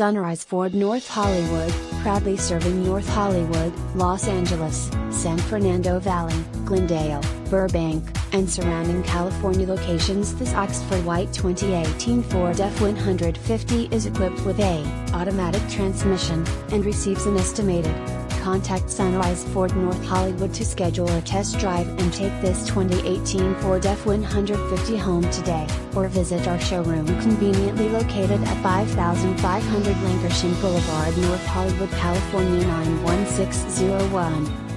Sunrise Ford North Hollywood, proudly serving North Hollywood, Los Angeles, San Fernando Valley, Glendale, Burbank, and surrounding California locations. This Oxford White 2018 Ford F150 is equipped with an automatic transmission, and receives an estimated. Contact Sunrise Ford North Hollywood to schedule a test drive and take this 2018 Ford F150 home today, or visit our showroom conveniently located at 5500 Lankershim Boulevard, North Hollywood, California 91601.